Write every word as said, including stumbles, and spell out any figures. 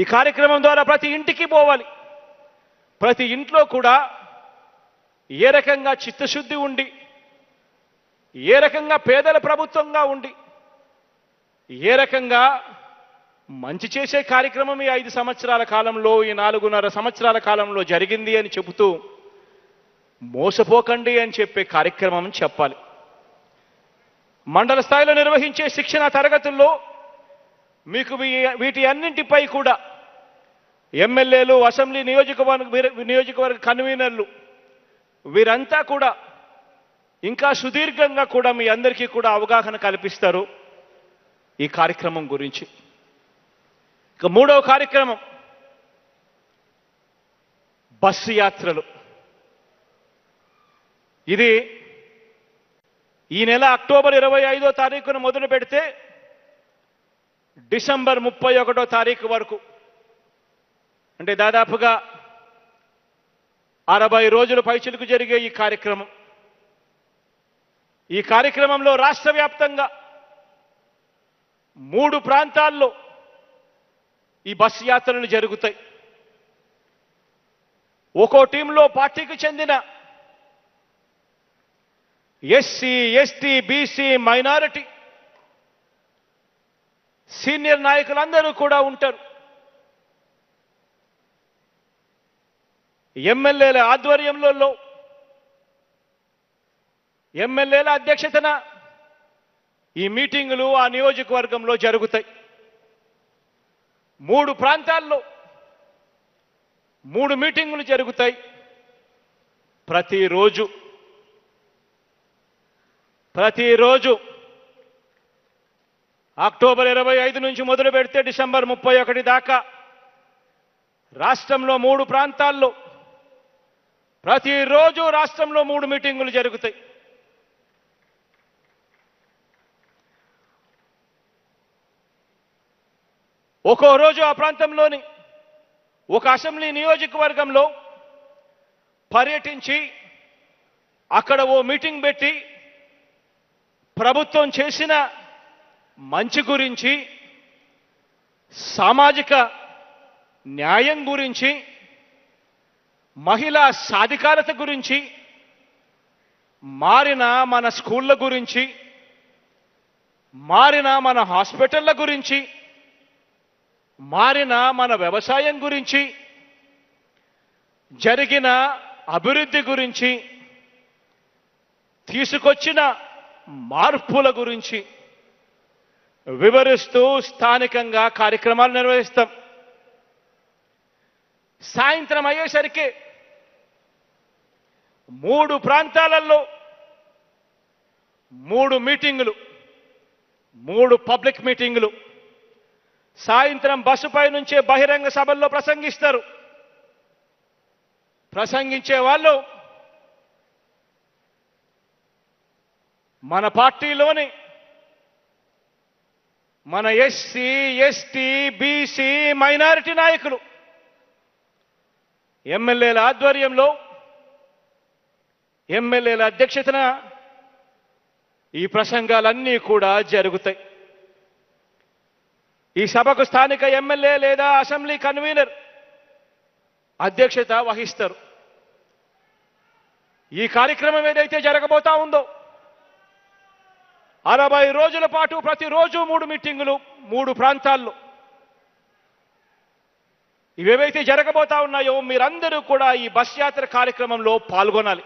ఈ కార్యక్రమం ద్వారా ప్రతి ఇంటికి పోవాలి. ప్రతి ఇంట్లో కూడా ఏ రకంగా చిత్తశుద్ధి ఉండి, ఏ రకంగా పేదల ప్రభుత్వంగా ఉండి, ఏ రకంగా మంచి చేసే కార్యక్రమం ఈ ఐదు సంవత్సరాల కాలంలో, ఈ నాలుగున్నర సంవత్సరాల కాలంలో జరిగింది అని చెబుతూ మోసపోకండి అని చెప్పే కార్యక్రమం చెప్పాలి. మండల స్థాయిలో నిర్వహించే శిక్షణ తరగతుల్లో మీకు వీటి అన్నింటిపై కూడా ఎమ్మెల్యేలు, అసెంబ్లీ నియోజకవర్గ నియోజకవర్గ కన్వీనర్లు వీరంతా కూడా ఇంకా సుదీర్ఘంగా కూడా మీ అందరికీ కూడా అవగాహన కల్పిస్తారు ఈ కార్యక్రమం గురించి. ఇక మూడవ కార్యక్రమం బస్సు యాత్రలు. ఇది ఈ నెల అక్టోబర్ ఇరవై ఐదో తారీఖున మొదలు పెడితే డిసెంబర్ ముప్పై ఒకటో తారీఖు వరకు, అంటే దాదాపుగా అరవై రోజుల పైచిలకు జరిగే ఈ కార్యక్రమం. ఈ కార్యక్రమంలో రాష్ట్ర వ్యాప్తంగా మూడు ప్రాంతాల్లో ఈ బస్సు యాత్రలు జరుగుతాయి. ఒక్కో టీంలో పార్టీకి చెందిన SC, ST, BC, minority senior నాయకులందరూ కూడా ఉంటారు. ఎమ్మెల్యేల ఆధ్వర్యంలో, ఎమ్మెల్యేల అధ్యక్షతన ఈ మీటింగులు ఆ నియోజకవర్గంలో జరుగుతాయి. మూడు ప్రాంతాల్లో మూడు మీటింగులు జరుగుతాయి. ప్రతిరోజు ప్రతిరోజు అక్టోబర్ ఇరవై ఐదు నుంచి మొదలు పెడితే డిసెంబర్ ముప్పై ఒకటి దాకా రాష్ట్రంలో మూడు ప్రాంతాల్లో ప్రతిరోజు రాష్ట్రంలో మూడు మీటింగులు జరుగుతాయి. ఒక్కో రోజు ఆ ప్రాంతంలోని ఒక అసెంబ్లీ నియోజకవర్గంలో పర్యటించి అక్కడ ఓ మీటింగ్ పెట్టి ప్రభుత్వం చేసిన మంచి గురించి, సామాజిక న్యాయం గురించి, మహిళా సాధికారత గురించి, మారిన మన స్కూళ్ళ గురించి, మారిన మన హాస్పిటళ్ళ గురించి, మారిన మన వ్యవసాయం గురించి, జరిగిన అభివృద్ధి గురించి, తీసుకొచ్చిన మార్పుల గురించి వివరిస్తూ స్థానికంగా కార్యక్రమాలు నిర్వహిస్తాం. సాయంత్రం అయ్యేసరికి మూడు ప్రాంతాలలో మూడు మీటింగులు, మూడు పబ్లిక్ మీటింగులు. సాయంత్రం బస్సుపై నుంచే బహిరంగ సభల్లో ప్రసంగిస్తారు. ప్రసంగించే వాళ్ళు మన పార్టీలోని మన ఎస్సీ, ఎస్టీ, బీసీ, మైనారిటీ నాయకులు ఎమ్మెల్యేల ఆధ్వర్యంలో, ఎమ్మెల్యేల అధ్యక్షతన ఈ ప్రసంగాలన్నీ కూడా జరుగుతాయి. ఈ సభకు స్థానిక ఎమ్మెల్యే లేదా అసెంబ్లీ కన్వీనర్ అధ్యక్షత వహిస్తారు. ఈ కార్యక్రమం ఏదైతే జరగబోతా ఉందో అరవై రోజుల పాటు ప్రతిరోజు మూడు మీటింగులు మూడు ప్రాంతాల్లో ఇవేవైతే జరగబోతా ఉన్నాయో మీరందరూ కూడా ఈ బస్ యాత్ర కార్యక్రమంలో పాల్గొనాలి.